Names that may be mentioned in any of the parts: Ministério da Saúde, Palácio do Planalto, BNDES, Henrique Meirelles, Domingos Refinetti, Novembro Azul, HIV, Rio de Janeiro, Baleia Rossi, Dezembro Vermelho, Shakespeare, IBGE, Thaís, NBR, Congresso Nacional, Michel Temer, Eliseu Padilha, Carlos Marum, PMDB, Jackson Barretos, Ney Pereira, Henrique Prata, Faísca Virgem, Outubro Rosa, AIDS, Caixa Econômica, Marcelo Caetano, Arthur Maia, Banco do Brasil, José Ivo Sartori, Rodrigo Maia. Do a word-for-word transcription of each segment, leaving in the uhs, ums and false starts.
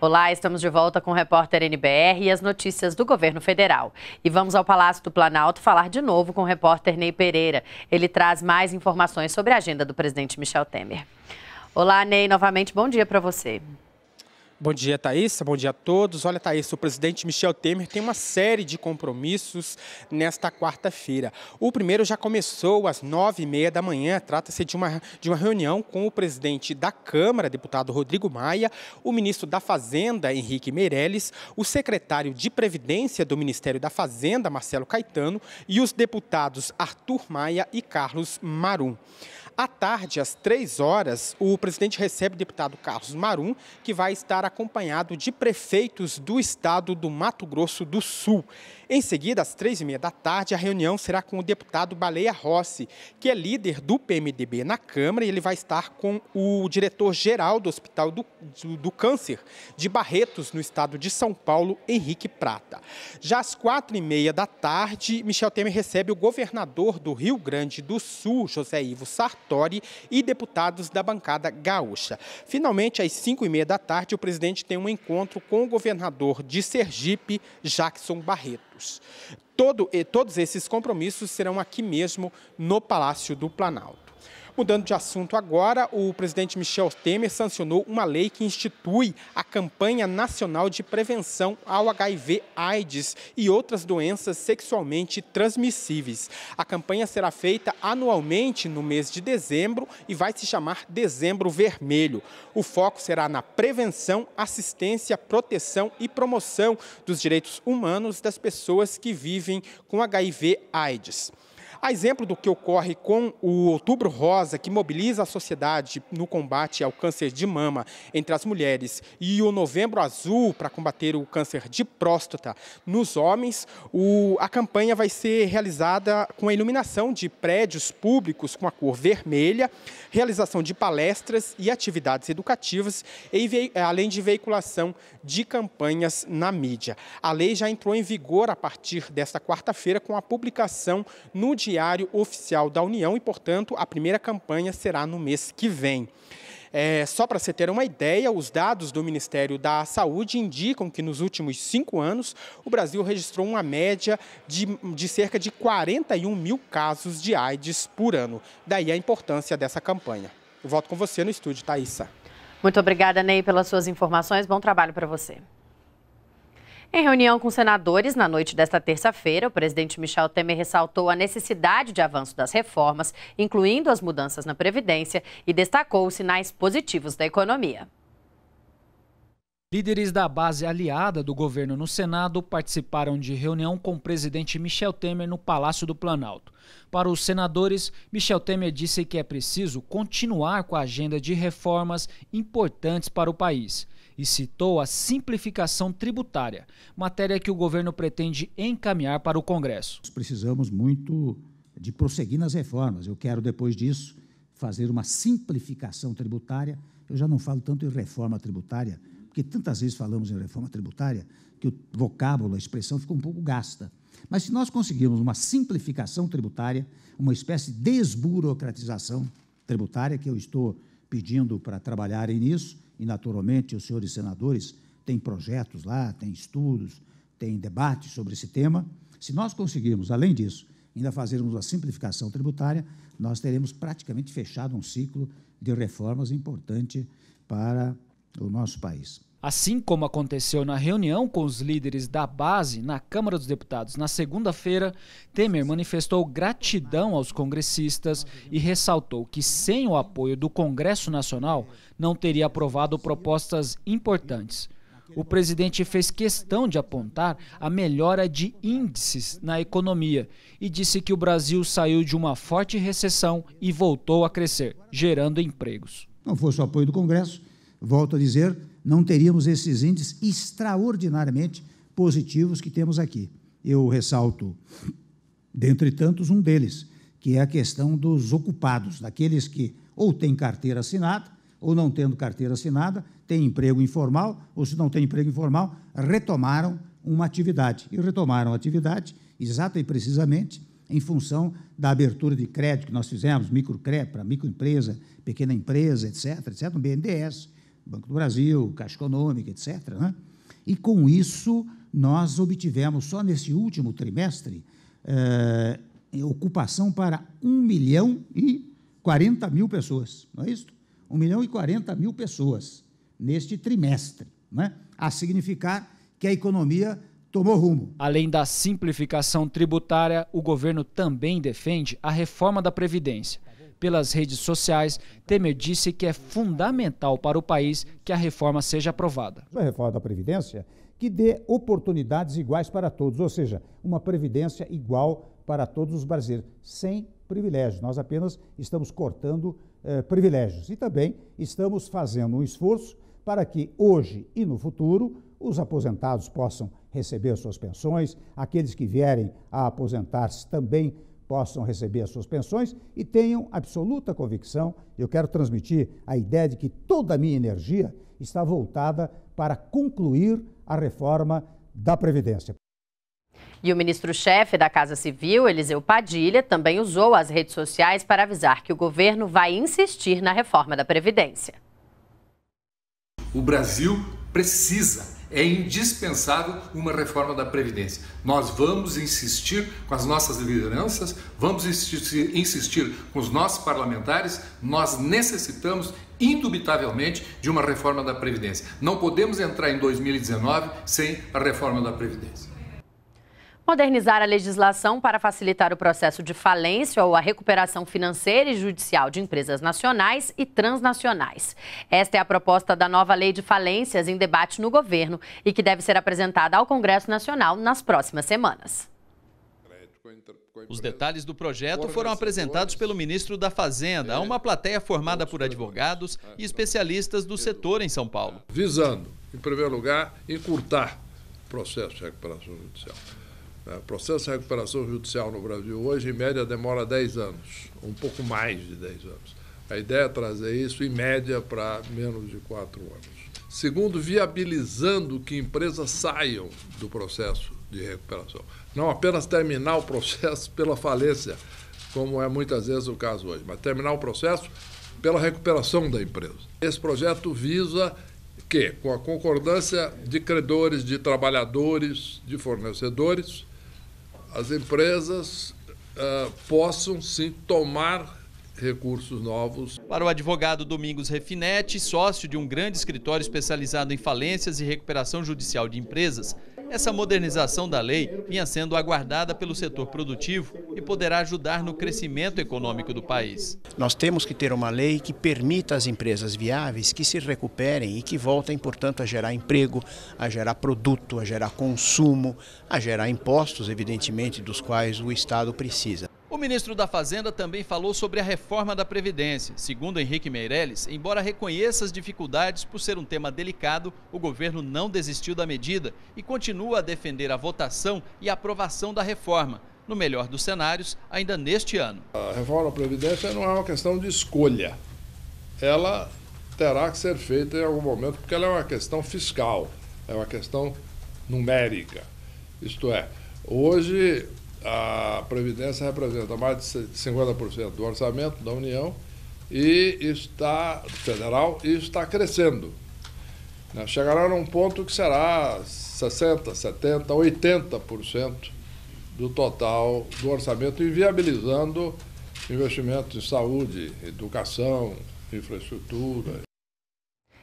Olá, estamos de volta com o repórter N B R e as notícias do governo federal. E vamos ao Palácio do Planalto falar de novo com o repórter Ney Pereira. Ele traz mais informações sobre a agenda do presidente Michel Temer. Olá, Ney, novamente, bom dia para você. Bom dia, Thaís. Bom dia a todos. Olha, Thaís, o presidente Michel Temer tem uma série de compromissos nesta quarta-feira. O primeiro já começou às nove e meia da manhã. Trata-se de uma, de uma reunião com o presidente da Câmara, deputado Rodrigo Maia, o ministro da Fazenda, Henrique Meirelles, o secretário de Previdência do Ministério da Fazenda, Marcelo Caetano, e os deputados Arthur Maia e Carlos Marum. À tarde, às três horas, o presidente recebe o deputado Carlos Marum, que vai estar acompanhado de prefeitos do estado do Mato Grosso do Sul. Em seguida, às três e meia da tarde, a reunião será com o deputado Baleia Rossi, que é líder do P M D B na Câmara, e ele vai estar com o diretor-geral do Hospital do, do, do Câncer de Barretos, no estado de São Paulo, Henrique Prata. Já às quatro e meia da tarde, Michel Temer recebe o governador do Rio Grande do Sul, José Ivo Sartori, e deputados da bancada gaúcha. Finalmente, às cinco e meia da tarde, o presidente tem um encontro com o governador de Sergipe, Jackson Barretos. Todo, e todos esses compromissos serão aqui mesmo no Palácio do Planalto. Mudando de assunto agora, o presidente Michel Temer sancionou uma lei que institui a campanha nacional de prevenção ao H I V AIDS e outras doenças sexualmente transmissíveis. A campanha será feita anualmente no mês de dezembro e vai se chamar Dezembro Vermelho. O foco será na prevenção, assistência, proteção e promoção dos direitos humanos das pessoas que vivem com H I V AIDS. A exemplo do que ocorre com o Outubro Rosa, que mobiliza a sociedade no combate ao câncer de mama entre as mulheres, e o Novembro Azul, para combater o câncer de próstata nos homens, o, a campanha vai ser realizada com a iluminação de prédios públicos com a cor vermelha, realização de palestras e atividades educativas, e, além de veiculação de campanhas na mídia. A lei já entrou em vigor a partir desta quarta-feira com a publicação no Diário Oficial da União e, portanto, a primeira campanha será no mês que vem. É, só para você ter uma ideia, os dados do Ministério da Saúde indicam que nos últimos cinco anos o Brasil registrou uma média de, de cerca de quarenta e um mil casos de AIDS por ano. Daí a importância dessa campanha. Eu volto com você no estúdio, Thaísa. Muito obrigada, Ney, pelas suas informações. Bom trabalho para você. Em reunião com senadores, na noite desta terça-feira, o presidente Michel Temer ressaltou a necessidade de avanço das reformas, incluindo as mudanças na Previdência, e destacou os sinais positivos da economia. Líderes da base aliada do governo no Senado participaram de reunião com o presidente Michel Temer no Palácio do Planalto. Para os senadores, Michel Temer disse que é preciso continuar com a agenda de reformas importantes para o país. E citou a simplificação tributária, matéria que o governo pretende encaminhar para o Congresso. Nós precisamos muito de prosseguir nas reformas. Eu quero, depois disso, fazer uma simplificação tributária. Eu já não falo tanto em reforma tributária, porque tantas vezes falamos em reforma tributária que o vocábulo, a expressão, ficou um pouco gasta. Mas se nós conseguirmos uma simplificação tributária, uma espécie de desburocratização tributária, que eu estou pedindo para trabalharem nisso, e, naturalmente, os senhores senadores têm projetos lá, têm estudos, têm debates sobre esse tema. Se nós conseguirmos, além disso, ainda fazermos a simplificação tributária, nós teremos praticamente fechado um ciclo de reformas importante para o nosso país. Assim como aconteceu na reunião com os líderes da base na Câmara dos Deputados na segunda-feira, Temer manifestou gratidão aos congressistas e ressaltou que, sem o apoio do Congresso Nacional, não teria aprovado propostas importantes. O presidente fez questão de apontar a melhora de índices na economia e disse que o Brasil saiu de uma forte recessão e voltou a crescer, gerando empregos. Não fosse o apoio do Congresso, volto a dizer, não teríamos esses índices extraordinariamente positivos que temos aqui. Eu ressalto, dentre tantos, um deles, que é a questão dos ocupados, daqueles que ou têm carteira assinada, ou não tendo carteira assinada, têm emprego informal, ou se não têm emprego informal, retomaram uma atividade. E retomaram a atividade, exata e precisamente, em função da abertura de crédito que nós fizemos, microcrédito para microempresa, pequena empresa, etc, etcétera, no B N D E S, Banco do Brasil, Caixa Econômica, etcétera, né? E, com isso, nós obtivemos, só nesse último trimestre, eh, ocupação para um milhão e quarenta mil pessoas, não é isso? um milhão e quarenta mil pessoas neste trimestre, não é? A significar que a economia tomou rumo. Além da simplificação tributária, o governo também defende a reforma da Previdência. Pelas redes sociais, Temer disse que é fundamental para o país que a reforma seja aprovada. A reforma da Previdência que dê oportunidades iguais para todos, ou seja, uma Previdência igual para todos os brasileiros, sem privilégios. Nós apenas estamos cortando eh, privilégios e também estamos fazendo um esforço para que hoje e no futuro os aposentados possam receber as suas pensões, aqueles que vierem a aposentar-se também possam receber as suas pensões e tenham absoluta convicção. Eu quero transmitir a ideia de que toda a minha energia está voltada para concluir a reforma da Previdência. E o ministro-chefe da Casa Civil, Eliseu Padilha, também usou as redes sociais para avisar que o governo vai insistir na reforma da Previdência. O Brasil precisa, é indispensável uma reforma da Previdência. Nós vamos insistir com as nossas lideranças, vamos insistir, insistir com os nossos parlamentares, nós necessitamos indubitavelmente de uma reforma da Previdência. Não podemos entrar em dois mil e dezenove sem a reforma da Previdência. Modernizar a legislação para facilitar o processo de falência ou a recuperação financeira e judicial de empresas nacionais e transnacionais. Esta é a proposta da nova lei de falências em debate no governo e que deve ser apresentada ao Congresso Nacional nas próximas semanas. Os detalhes do projeto foram apresentados pelo ministro da Fazenda a uma plateia formada por advogados e especialistas do setor em São Paulo. Visando, em primeiro lugar, encurtar o processo de recuperação judicial. O processo de recuperação judicial no Brasil hoje, em média, demora dez anos, um pouco mais de dez anos. A ideia é trazer isso, em média, para menos de quatro anos. Segundo, viabilizando que empresas saiam do processo de recuperação. Não apenas terminar o processo pela falência, como é muitas vezes o caso hoje, mas terminar o processo pela recuperação da empresa. Esse projeto visa que, com a concordância de credores, de trabalhadores, de fornecedores, as empresas uh, possam, sim, tomar recursos novos. Para o advogado Domingos Refinetti, sócio de um grande escritório especializado em falências e recuperação judicial de empresas, essa modernização da lei vinha sendo aguardada pelo setor produtivo e poderá ajudar no crescimento econômico do país. Nós temos que ter uma lei que permita às empresas viáveis que se recuperem e que voltem, portanto, a gerar emprego, a gerar produto, a gerar consumo, a gerar impostos, evidentemente, dos quais o Estado precisa. O ministro da Fazenda também falou sobre a reforma da Previdência. Segundo Henrique Meirelles, embora reconheça as dificuldades por ser um tema delicado, o governo não desistiu da medida e continua a defender a votação e a aprovação da reforma, no melhor dos cenários, ainda neste ano. A reforma da Previdência não é uma questão de escolha. Ela terá que ser feita em algum momento, porque ela é uma questão fiscal, é uma questão numérica. Isto é, hoje a Previdência representa mais de cinquenta por cento do orçamento da União e está, federal, e está crescendo. Chegará num ponto que será sessenta por cento, setenta por cento, oitenta por cento do total do orçamento, inviabilizando investimentos em saúde, educação, infraestrutura.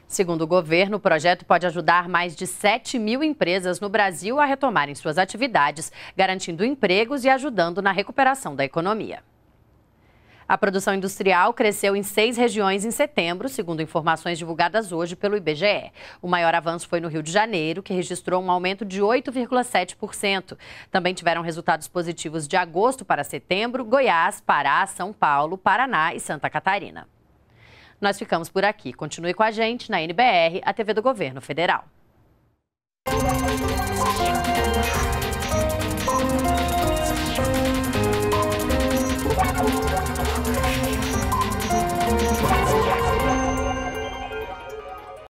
Segundo o governo, o projeto pode ajudar mais de sete mil empresas no Brasil a retomarem suas atividades, garantindo empregos e ajudando na recuperação da economia. A produção industrial cresceu em seis regiões em setembro, segundo informações divulgadas hoje pelo I B G E. O maior avanço foi no Rio de Janeiro, que registrou um aumento de oito vírgula sete por cento. Também tiveram resultados positivos de agosto para setembro, Goiás, Pará, São Paulo, Paraná e Santa Catarina. Nós ficamos por aqui. Continue com a gente na N B R, a T V do Governo Federal.